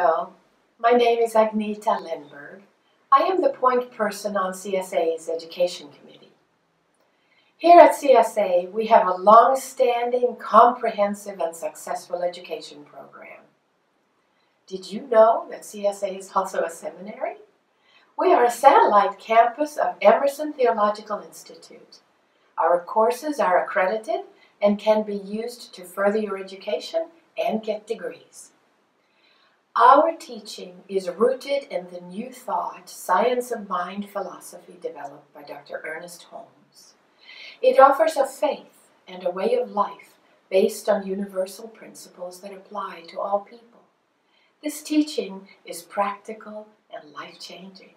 Hello, my name is Agneta Lindberg. I am the point person on CSA's Education Committee. Here at CSA, we have a long-standing, comprehensive, and successful education program. Did you know that CSA is also a seminary? We are a satellite campus of Emerson Theological Institute. Our courses are accredited and can be used to further your education and get degrees. Our teaching is rooted in the New Thought Science of Mind philosophy developed by Dr. Ernest Holmes. It offers a faith and a way of life based on universal principles that apply to all people. This teaching is practical and life-changing.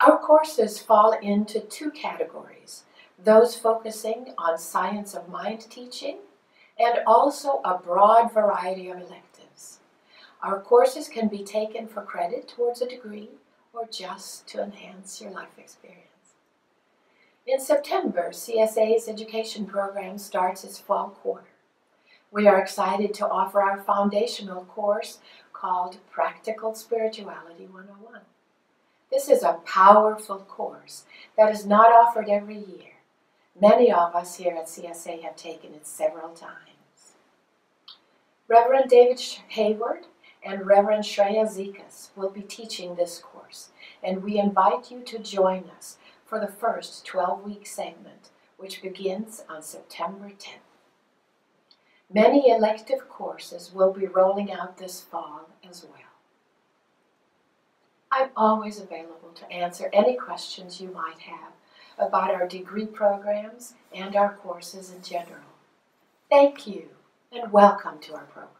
Our courses fall into two categories, those focusing on science of mind teaching and also a broad variety of electives. Our courses can be taken for credit towards a degree or just to enhance your life experience. In September, CSA's education program starts its fall quarter. We are excited to offer our foundational course called Practical Spirituality 101. This is a powerful course that is not offered every year. Many of us here at CSA have taken it several times. Reverend David Hayward and Reverend Shreya Zikas will be teaching this course, and we invite you to join us for the first 12-week segment, which begins on September 10th. Many elective courses will be rolling out this fall as well. I'm always available to answer any questions you might have about our degree programs and our courses in general. Thank you, and welcome to our program.